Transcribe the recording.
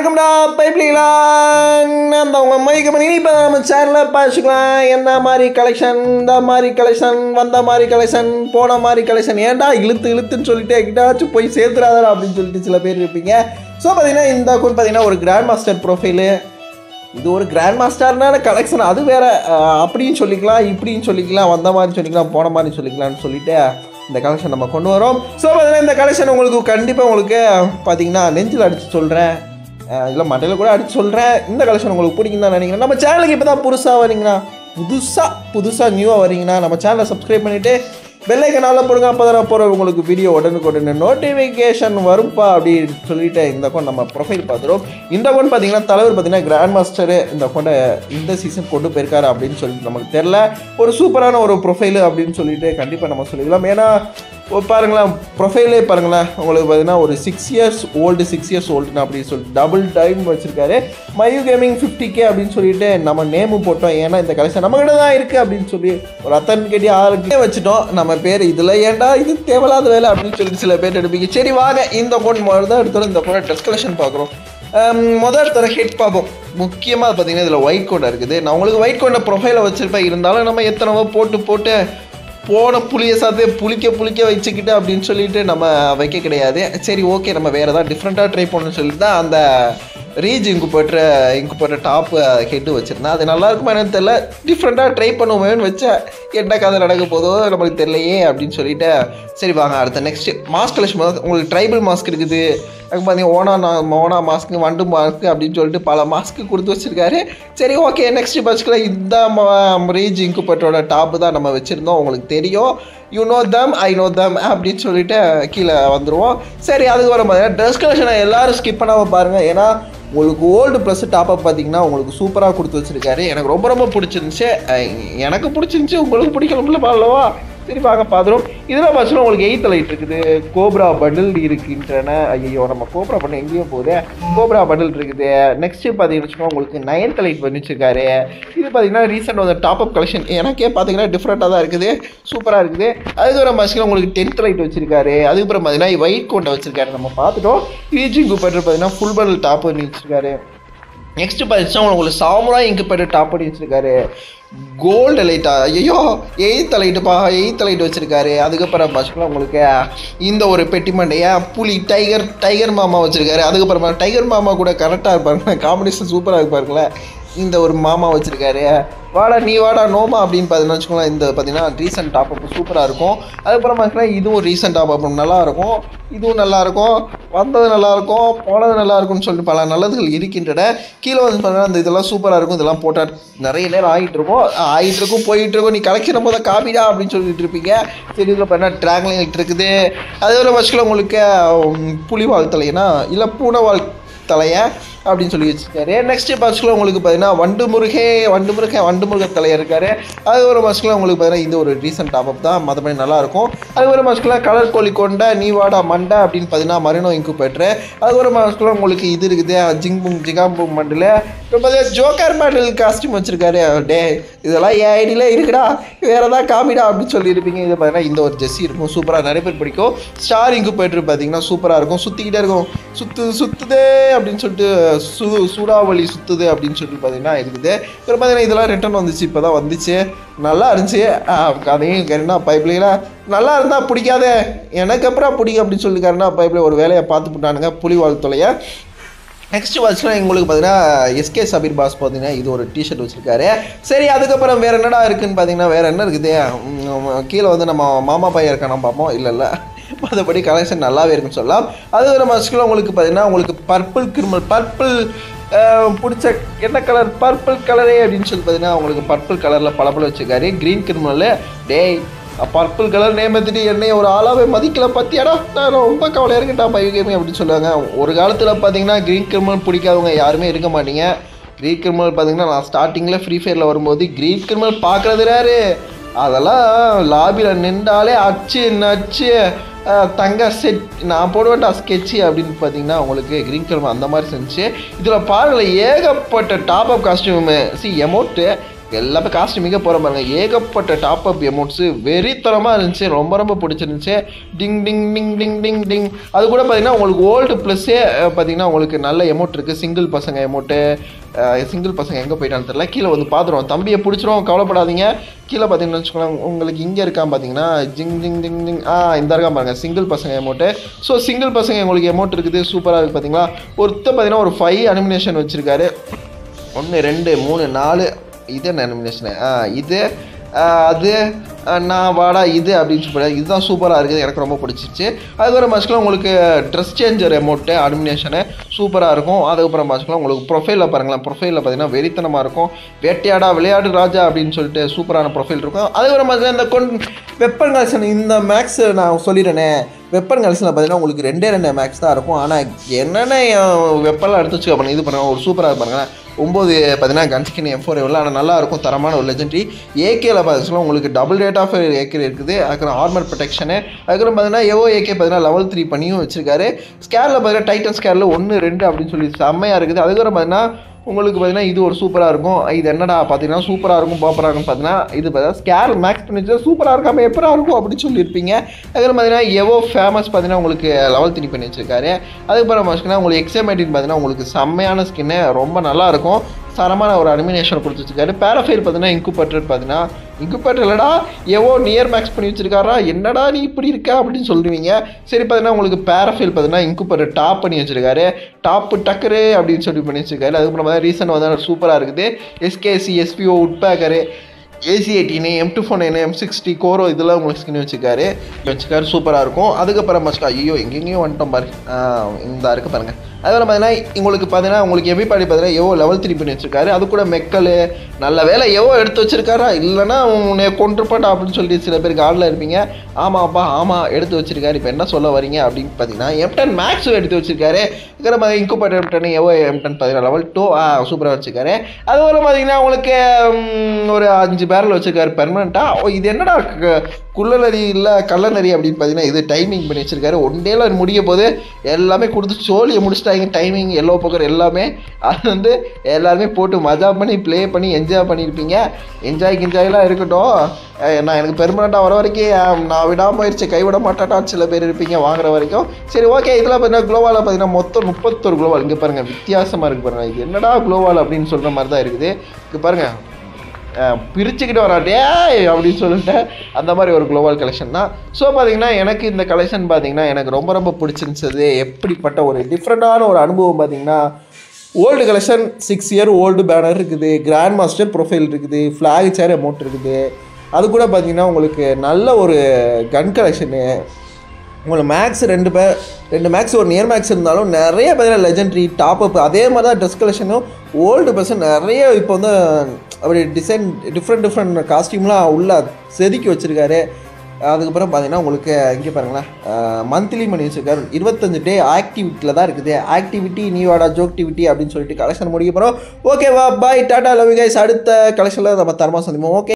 வணக்கம்டா பைப்ளிகளான், நம்ம உங்கள் மையுகமிங் இப்போ நம்ம சேனலில் பார்த்துக்கலாம். என்ன மாதிரி கலெக்ஷன், இந்த மாதிரி கலெக்ஷன், வந்த மாதிரி கலெக்ஷன், போன மாதிரி கலெக்ஷன், ஏன்டா இழுத்து இழுத்துன்னு சொல்லிட்டு எங்கிட்டாச்சும் போய் சேர்த்துறாதா அப்படின்னு சொல்லிட்டு சில பேர் இருப்பீங்க. ஸோ பார்த்தீங்கன்னா இந்த கூட பார்த்தீங்கன்னா ஒரு கிராண்ட் மாஸ்டர் ப்ரொஃபைலு, இது ஒரு கிராண்ட் மாஸ்டர்னான கலெக்ஷன், அது வேறு அப்படின்னு சொல்லிக்கலாம், இப்படின்னு சொல்லிக்கலாம், வந்த மாதிரி சொல்லிக்கலாம், போன மாதிரி சொல்லிக்கலாம்னு சொல்லிட்டு இந்த கலெக்ஷன் நம்ம கொண்டு வரோம். ஸோ பார்த்தீங்கன்னா இந்த கலெக்ஷன் உங்களுக்கு கண்டிப்பாக உங்களுக்கு பார்த்தீங்கன்னா நெஞ்சில் அடித்து சொல்கிறேன், இல்லை மட்டையில் கூட அடித்து சொல்கிறேன், இந்த கலெக்ஷன் உங்களுக்கு பிடிக்கும் தான் நினைக்கிறேன். நம்ம சேனலுக்கு இப்போ தான் புதுசாக நியூவாக வரீங்கன்னா நம்ம சேனலை சப்ஸ்கிரைப் பண்ணிவிட்டு வெள்ளைக்கனால போடுங்க. அப்போ தான் போகிற உங்களுக்கு வீடியோ உடனுக்குடனே நோட்டிஃபிகேஷன் வரும்பா அப்படின்னு சொல்லிட்டு இந்த அக்கௌண்ட் நம்ம ப்ரொஃபைல் பார்த்துரும். இந்த அக்கௌண்ட் பார்த்தீங்கன்னா தலைவர் பார்த்தீங்கன்னா கிராண்ட் மாஸ்டரு இந்த அக்கௌண்ட்டை இந்த சீசன் கொண்டு போயிருக்காரு அப்படின்னு சொல்லிட்டு நமக்கு தெரில. ஒரு சூப்பரான ஒரு ப்ரொஃபைலு அப்படின்னு சொல்லிட்டு கண்டிப்பாக நம்ம சொல்லிக்கலாம். ஏன்னா பாருங்களேன், ப்ரொஃபைலே பாருங்களேன், உங்களுக்கு பார்த்தீங்கன்னா ஒரு 6 years old அப்படின்னு சொல்லிட்டு டபுள் டைம் வச்சுருக்காரு. MayuGaming-FF அப்படின்னு சொல்லிட்டு நம்ம நேமு போட்டோம். ஏன்னா இந்த கலெக்ஷன் நம்மகிட்ட தான் இருக்குது அப்படின்னு சொல்லி ஒரு அத்தன்கேட்டி ஆளுக்கே வச்சுட்டோம். நம்ம பேர் இதில் ஏன்டா இது தேவையில்லாத வேலை அப்படின்னு சொல்லிட்டு சில பேர் எடுப்பீங்க. சரி வாங்க, இந்த அக்கௌண்ட் முதல் தான் எடுத்தாலும் இந்த அக்கௌண்ட் ட்ரெஸ் கலெக்ஷன் பார்க்குறோம். முதல் தர ஹெட் பார்ப்போம். முக்கியமாக பார்த்தீங்கன்னா இதில் ஒயிட் கோண்டை இருக்குது. நான் உங்களுக்கு ஒயிட் கோண்டை ப்ரொஃபைலை வச்சுருப்பேன், இருந்தாலும் நம்ம எத்தனவோ போட்டு போன புளியை சாத்து புளிக்க வச்சுக்கிட்டு அப்படின்னு சொல்லிட்டு நம்ம வைக்க கிடையாது. சரி ஓகே, நம்ம வேறு ஏதாவது டிஃப்ரெண்ட்டாக ட்ரை பண்ணணும்னு சொல்லிட்டு தான் அந்த ரீஜ் இங்கு போட்ட டாப்பு ஹெட்டு வச்சுருந்தேன். அது நல்லாயிருக்குமா என்னன்னு தெரில, டிஃப்ரெண்ட்டாக ட்ரை பண்ணுவோமேன்னு வச்சேன். என்ன கதை நடக்க போதோ நம்மளுக்கு தெரியலையே அப்படின்னு சொல்லிட்டு சரி வாங்க அடுத்த நெக்ஸ்ட்டு மாஸ்க் கலெக்ஷன். உங்களுக்கு ட்ரைபிள் மாஸ்க் இருக்குது, அங்கே பார்த்தீங்கன்னா ஓனா மாஸ்க்கு, வண்டு மாஸ்க்கு அப்படின்னு சொல்லிட்டு பல மாஸ்க்கு கொடுத்து வச்சுருக்காரு. சரி ஓகே, நெக்ஸ்ட்டு பட்ஜெட்டில் இந்த ரீஜ் இங்கு போட்டோட டாப்பு தான் நம்ம வச்சுருந்தோம். உங்களுக்கு தெரியும், you know them, I know them அப்படின்னு சொல்லிட்டு கீழே வந்துடுவோம். சரி அதுக்கு வர மாதிரி ட்ரெஸ் கலெக்ஷனை எல்லோரும் ஸ்கிப் பண்ணாமல் பாருங்கள். ஏன்னா உங்களுக்கு ஓல்டு ப்ளஸ் டாப்அப் பார்த்தீங்கன்னா உங்களுக்கு சூப்பராக கொடுத்து வச்சுருக்காரு. எனக்கு ரொம்ப பிடிச்சிருந்துச்சி, உங்களுக்கு பிடிக்கணும்ல பாடலவா. சரி பார்க்க பார்த்துரும். இதெல்லாம் பார்த்தீங்கன்னா உங்களுக்கு 8th லைட் இருக்குது, கோப்ரா பண்டில் இருக்கின்றன. ஐயோ நம்ம கோப்ரா பண்டில் எங்கேயோ போகுது. கோப்ரா பண்டில் இருக்குது. நெக்ஸ்ட்டு பார்த்தீங்கன்னா உங்களுக்கு 9th லைட் பண்ணி வச்சுருக்காரு. இது பார்த்தீங்கன்னா ரீசெண்ட் வந்து டாப்அப் கலெக்ஷன் எனக்கே பார்த்தீங்கன்னா டிஃப்ரெண்ட்டாக தான் இருக்குது, சூப்பராக இருக்குது. அதுக்கப்புறம் பார்த்தீங்கன்னா உங்களுக்கு 10th லைட் வச்சுருக்காரு. அதுக்கப்புறம் பார்த்தீங்கன்னா ஒயிட் கோண்டை வச்சுருக்காரு, நம்ம பார்த்துட்டோம். ரீஜிங் கூப்பிட்டு பார்த்தீங்கன்னா ஃபுல் பண்டில் டாப் பண்ணி வச்சுருக்காரு. நெக்ஸ்ட் பார்த்தீங்கன்னா உங்களுக்கு சாமுரா இங்கு போய்ட்டு டாப் பண்ணி வச்சுருக்காரு. கோல்டு லைட்டா, ஐயோ 8th லைட் வச்சுருக்காரு. அதுக்கப்புறம் பார்த்துக்கலாம் உங்களுக்கு இந்த ஒரு பெட்டிமண்டையா புலி டைகர் மாமா வச்சுருக்காரு. அதுக்கப்புறமா டைகர் மாமா கூட கரெக்டாக இருப்பாருங்களா, காம்பினேஷன் சூப்பராக இருப்பாருங்களா. இந்த ஒரு மாமா வச்சுருக்காரு, வாடா நீ வாடா நோமா அப்படின்னு பார்த்தீங்கன்னா வச்சுக்கோங்களேன். இந்த பார்த்தீங்கன்னா ரீசன்ட் டாப் அப் சூப்பராக இருக்கும். அதுக்கப்புறம் பார்த்திங்கன்னா இதுவும் ரீசன்ட் டாப் அப் நல்லாயிருக்கும், இதுவும் நல்லாயிருக்கும், வந்தது நல்லாயிருக்கும், போனது நல்லாயிருக்கும்னு சொல்லிட்டு பல நல்லதுகள் இருக்கின்றன. கீழே வந்து பார்த்தீங்கன்னா அந்த இதெல்லாம் சூப்பராக இருக்கும். இதெல்லாம் போட்டால் நிறைய நேரம் ஆகிட்டு இருக்கும் போயிட்டுருக்கும். நீ கலெக்ஷன் போதை காப்பிடா அப்படின்னு சொல்லிட்டு இருப்பீங்க. சரி இதில் பார்த்தீங்கன்னா ட்ராங்கலிங் லைட் இருக்குது. அதோட வச்சுக்கலாம் உங்களுக்கு புலிவால் தலைனா இல்லை பூனைவால் தலையை அப்படின்னு சொல்லி வச்சுருக்காரு. நெக்ஸ்ட் பாஸ்கில் உங்களுக்கு பார்த்தீங்கன்னா வண்டு முருகன் தலையா இருக்காரு. அது ஒரு பாஸ்கில் உங்களுக்கு பார்த்தீங்கன்னா இது ஒரு ரீசன்ட் டாப்அப் தான், மற்றபடி நல்லாயிருக்கும். அது ஒரு மாஸ்கில் கலர் கோழி கொண்ட நீ வாடா மண்டை அப்படின்னு பார்த்தீங்கன்னா மரினோ இங்கு போய்ட்டு. அது ஒரு மாஸ்கில் உங்களுக்கு இது இருக்குது, ஜிகாம்பும் மண்டில் இப்போ பார்த்தீங்கன்னா ஜோக்கர் மாடல் காஸ்டியூம் வச்சுருக்காரு. டே இதெல்லாம் என் ஐடியில் இருக்குடா, வேறு ஏதாவது காமிடா அப்படின்னு சொல்லியிருப்பீங்க. இது பார்த்தீங்கன்னா இந்த ஒரு ஜெஸ்ஸி இருக்கும், சூப்பராக நிறைய பேர் பிடிக்கும். ஸ்டார் இங்கு போய்ட்டு பார்த்தீங்கன்னா சூப்பராக இருக்கும், சுற்றிக்கிட்டே இருக்கும், சுற்றுதே அப்படின்னு சொல்லிட்டு சூறாவளி சுற்றுது அப்படின்னு சொல்லிட்டு பார்த்தீங்கன்னா இருக்குது. அப்புறம் பார்த்தீங்கன்னா இதெல்லாம் ரிட்டர்ன் வந்துச்சு, இப்போ தான் வந்துச்சு, நல்லா இருந்துச்சு. அதையும் கேட்டீங்கன்னா பைப்லைனா நல்லா இருந்தால் பிடிக்காதே, எனக்கு அப்புறம் பிடிக்கும் அப்படின்னு சொல்லியிருக்காருன்னா பைப்பில் ஒரு வேலையை பார்த்து போட்டானுங்க புலிவால் தொலையை. நெக்ஸ்ட்டு வச்சுன்னா எங்களுக்கு பார்த்தீங்கன்னா எஸ்கே சபீர் பாஸ் பார்த்தீங்கன்னா இது ஒரு டிஷர்ட் வச்சுருக்காரு. சரி அதுக்கப்புறம் வேறு என்னடா இருக்குதுன்னு பார்த்தீங்கன்னா வேறு என்ன இருக்குது, கீழே வந்து நம்ம மாமா பையன் இருக்கானு பார்ப்போம். இல்லை மற்றபடி கலெக்ஷன் நல்லாவே இருக்குன்னு சொல்லலாம். அது ஒரு மாதத்துக்குள்ள உங்களுக்கு பார்த்தீங்கன்னா உங்களுக்கு பர்பிள் பிடிச்ச என்ன கலர், பர்பிள் கலரே அப்படின்னு சொல்லி பார்த்தீங்கன்னா உங்களுக்கு பர்பிள் கலரில் பழப்பழம் வச்சுருக்காரு. க்ரீன் கிரிமினல் டேய் பர்பிள் கலர் நேமத்திட்டு என்னைய ஒரு ஆளாவே மதிக்கல பற்றியாடா, நான் ரொம்ப கவலையாக இருக்குட்டா MayuGaming அப்படின்னு சொல்லுவாங்க. ஒரு காலத்தில் பார்த்தீங்கன்னா க்ரீன் கிரிமினல் பிடிக்காதவங்க யாருமே இருக்க மாட்டீங்க. க்ரீன் கிரிமினல் பார்த்தீங்கன்னா நான் ஸ்டார்டிங்கில் ஃப்ரீ ஃபயரில் வரும்போது க்ரீன் கிரிமினல் பார்க்குறது யார், அதெல்லாம் லாபியில் நின்றாலே அச்சு நச்சு தங்க செட் நான் போடுவேன்டா ஸ்கெட்சி அப்படின்னு பார்த்தீங்கன்னா உங்களுக்கு க்ரீன் கிரிமினல் அந்த மாதிரி செஞ்சு. இதில் பாருங்கள் ஏகப்பட்ட டாப்அப் காஸ்ட்யூமு சி எமௌண்ட்டு எல்லாமே காஸ்ட் மிக போகிற பாருங்கள். ஏகப்பட்ட டாப் அப் அமௌண்ட்ஸு வெறித்தரமாக இருந்துச்சு, ரொம்ப ரொம்ப பிடிச்சிருந்துச்சு. டிங் டிங் டிங் டிங் டிங் டிங். அது கூட பார்த்திங்கன்னா உங்களுக்கு ஓல்டு ப்ளஸ்ஸே பார்த்திங்கன்னா உங்களுக்கு நல்ல அமௌண்ட் இருக்குது. சிங்கிள் பசங்க அமௌண்ட்டு, சிங்கிள் பசங்க எங்கே போயிட்டான்னு தெரியல, கீழே வந்து பார்த்துருவோம். தம்பியை பிடிச்சிரும், கவலைப்படாதீங்க. கீழே பார்த்திங்கன்னு வச்சுக்கோங்களேன், உங்களுக்கு இங்கே இருக்கான் பார்த்திங்கன்னா ஜிங் ஜிங் ஜிங் ஜிங். இந்த இருக்கான் பாருங்கள், சிங்கிள் பசங்க அமௌண்ட்டு. ஸோ சிங்கிள் பசங்க உங்களுக்கு அமௌண்ட் இருக்குது, சூப்பராக இருக்குது. பார்த்திங்களா ஒருத்தர் பார்த்திங்கன்னா ஒரு 5 அனிமினேஷன் வச்சுருக்காரு. 1 2 3 4 இது என்ன அனிமினேஷனு? இது அது நான் வாடா இது அப்படின்னு சொல்லி இதுதான் சூப்பராக இருக்குது, எனக்கு ரொம்ப பிடிச்சிச்சு. அதுக்கப்புறம் பார்த்துக்கலாம் உங்களுக்கு ட்ரெஸ் சேஞ்சர் அமௌண்ட்டு அனிமினேஷனு சூப்பராக இருக்கும். அதுக்கப்புறம் பார்த்துக்கலாம் உங்களுக்கு ப்ரொஃபைலில் பாருங்களேன், ப்ரொஃபைலில் பார்த்திங்கன்னா வெறித்தனமாக இருக்கும். வேட்டையாடா விளையாடு ராஜா அப்படின்னு சொல்லிட்டு சூப்பரான ப்ரொஃபைல் இருக்கும். அதுக்கப்புறம் பார்த்திங்கன்னா இந்த வெப்பன் கலெக்ஷன், இந்த மேக்ஸ் நான் சொல்லிடுறேனே, வெப்பன் கலெக்ஷனில் பார்த்திங்கன்னா உங்களுக்கு 2 மேக்ஸ் தான் இருக்கும். ஆனால் என்னென்ன வெப்பன்லாம் எடுத்து வச்சுக்க பண்ணி இது பண்ணுறாங்க, ஒரு சூப்பராக இருப்பாருங்க. 9 பார்த்திங்கன்னா கன்ஸ்கின் M4 எவ்வளோ, ஆனால் நல்லாயிருக்கும், தரமான ஒரு லெஜெண்ட்ரி. ஏகேயில் பார்த்துச்சுன்னா உங்களுக்கு டபுள் ரேட் ஆஃப் AK இருக்குது. அதுக்கப்புறம் ஆர்மர் ப்ரொடெக்ஷனு. அதுக்கப்புறம் பார்த்திங்கன்னா EVO AK பார்த்திங்கன்னா லெவல் 3 பண்ணியும் வச்சுருக்காரு. ஸ்கேலில் பார்த்திங்கன்னா டைட்டன் ஸ்கேலில் 1 2 அப்படின்னு சொல்லி செம்மையாக இருக்குது. அதுக்கப்புறம் பார்த்திங்கன்னா உங்களுக்கு பார்த்திங்கன்னா இது ஒரு சூப்பராக இருக்கும். இது என்னடா பார்த்திங்கன்னா சூப்பராக இருக்கும், பாப்பராக இருக்குன்னு பார்த்திங்கன்னா இது பார்த்தா ஸ்கேல் மேக்ஸ் பண்ணிச்சு, சூப்பராக இருக்காமல் எப்பரா இருக்கும் அப்படின்னு சொல்லியிருப்பீங்க. அதுக்கப்புறம் பார்த்திங்கன்னா EVO ஃபேமஸ் பார்த்திங்கன்னா உங்களுக்கு லெவல் 3 பண்ணி வச்சுருக்காரு. அதுக்கப்புறம் பார்த்திங்கன்னா உங்களுக்கு XM18 பார்த்திங்கன்னா உங்களுக்கு செம்மையான ஸ்கின்னு, ரொம்ப நல்லாயிருக்கும், தரமான ஒரு அனிமினேஷன் கொடுத்து வச்சுருக்காரு. பேராஃபைல் பார்த்திங்கன்னா இன்குபேட்டட் பார்த்திங்கன்னா இன்குபேட்டர் இல்லைடா EVO நியர் மேக்ஸ் பண்ணி வச்சுருக்காரா, என்னடா நீ இப்படி இருக்கா அப்படின்னு சொல்லுவீங்க. சரி பார்த்திங்கன்னா உங்களுக்கு பேராஃபைல் பார்த்திங்கன்னா இன்குபேட்டர் டாப் பண்ணி வச்சுருக்காரு, டாப்பு டக்கரு அப்படின்னு சொல்லி பண்ணி வச்சுருக்காரு. அதுக்கப்புறம் பார்த்தா ரீசன் வந்து சூப்பராக இருக்குது. SKC SPO உட்பேக்கரு AC18 M249 M60 Koro இதெல்லாம் உங்களுக்கு ஸ்கின் வச்சுக்காரு சூப்பராக இருக்கும். அதுக்கப்புறம் பார்த்துக்கா ஐயோ எங்கெங்கேயும் வந்துட்டோம் பாருங்க, இந்த இருக்குது பாருங்கள். அதுக்கப்புறம் பார்த்திங்கன்னா உங்களுக்கு பார்த்திங்கன்னா உங்களுக்கு எப்படி பாடி பார்த்திங்கன்னா EVO லெவல் 3 பண்ணி வச்சுருக்காரு. அது கூட மெக்கல் நல்ல வேலை EVO எடுத்து வச்சுருக்காரா, இல்லைனா உன்னை கொண்டுருப்பாட்டா அப்படின்னு சொல்லி சில பேருக்கு ஆடலாம் இருப்பீங்க. ஆமாப்பா ஆமாம் எடுத்து வச்சுருக்காரு, இப்போ என்ன சொல்ல வரீங்க அப்படின்னு பார்த்திங்கன்னா M10 மேக்ஸ் எடுத்து வச்சுருக்காரு. இதுக்கப்புறம் பார்த்திங்கன்னா இன்குபேட்டர் M10 EVO M10 பார்த்திங்கன்னா லெவல் 2 சூப்பராக வச்சுருக்காரு. அதுக்கப்புறம் பார்த்திங்கன்னா உங்களுக்கு ஒரு 5 பேரில் வச்சுருக்காரு பெர்மனெண்ட்டாக. இது என்னடா குள்ளநரி இல்லை கள்ளநரி அப்படின்னு பார்த்திங்கன்னா இது டைமிங் பண்ணி வச்சுருக்காரு. ஒன்டேல முடிய போது எல்லாமே கொடுத்து சோழியை முடிச்சுட்டாங்க. டைமிங் எல்லோ பக்கம் எல்லாமே அது வந்து எல்லாருமே போட்டு மஜா பண்ணி ப்ளே பண்ணி என்ஜாய் பண்ணியிருப்பீங்க. என்ஜாய் கிஞ்சாயெலாம் இருக்கட்டும், நான் எனக்கு பெர்மனெண்ட்டாக வர வரைக்கும் நான் விடாமல் போயிடுச்சு, கைவிட மாட்டாட்டான்னு சில பேர் இருப்பீங்க வாங்குற வரைக்கும். சரி ஓகே. இதெல்லாம் பார்த்திங்கன்னா குளோவாவில் பார்த்திங்கன்னா மொத்தம் 31 குளோவால். இங்கே பாருங்கள் வித்தியாசமாக இருக்குது பாருங்கள், இது என்னடா குளோவால் அப்படின்னு சொல்கிற மாதிரி தான் இருக்குது. இங்கே பாருங்கள் பிரிச்சுக்கிட்டு வராட்டே அப்படின்னு சொல்லிட்டு அந்த மாதிரி ஒரு குளோபல் கலெக்ஷன் தான். ஸோ பார்த்திங்கன்னா எனக்கு இந்த கலெக்ஷன் பார்த்திங்கன்னா எனக்கு ரொம்ப ரொம்ப பிடிச்சிருந்துச்சது. எப்படிப்பட்ட ஒரு டிஃப்ரெண்ட்டான ஒரு அனுபவம் பார்த்திங்கன்னா old collection 6 year old banner இருக்குது, கிராண்ட் மாஸ்டர் ப்ரொஃபைல் இருக்குது, ஃப்ளாக் சேர் அமௌண்ட் இருக்குது. அது கூட பார்த்திங்கன்னா உங்களுக்கு நல்ல ஒரு கன் கலெக்ஷனு, உங்களுக்கு மேக்ஸ் 2 மேக்ஸ் ஒரு நியர் மேக்ஸ் இருந்தாலும் நிறைய பார்த்திங்கன்னா லெஜெண்ட்ரி டாப் அப். அதே மாதிரி தான் ட்ரெஸ் கலெக்ஷனும் ஓல்டு பர்சன் நிறைய இப்போ வந்து அப்படி டிசைன் டிஃப்ரெண்ட் காஸ்டியூம்லாம் உள்ளே செதுக்கி வச்சுருக்காரு. அதுக்கப்புறம் பார்த்திங்கன்னா உங்களுக்கு இங்கே பாருங்களேன் மந்த்லி மணி வச்சுருக்காரு. 25 டே ஆக்டிவிட்டியில் தான் இருக்குது. ஆக்டிவிட்டி நீ வாடா ஜோக்டிவிட்டி அப்படின்னு சொல்லிட்டு கலெக்ஷன் முடிக்க போகிறோம். ஓகேவா, bye, Tata, love you guys. அடுத்த கலெக்ஷனில் நம்ம தரமாக சந்திப்போம். ஓகே.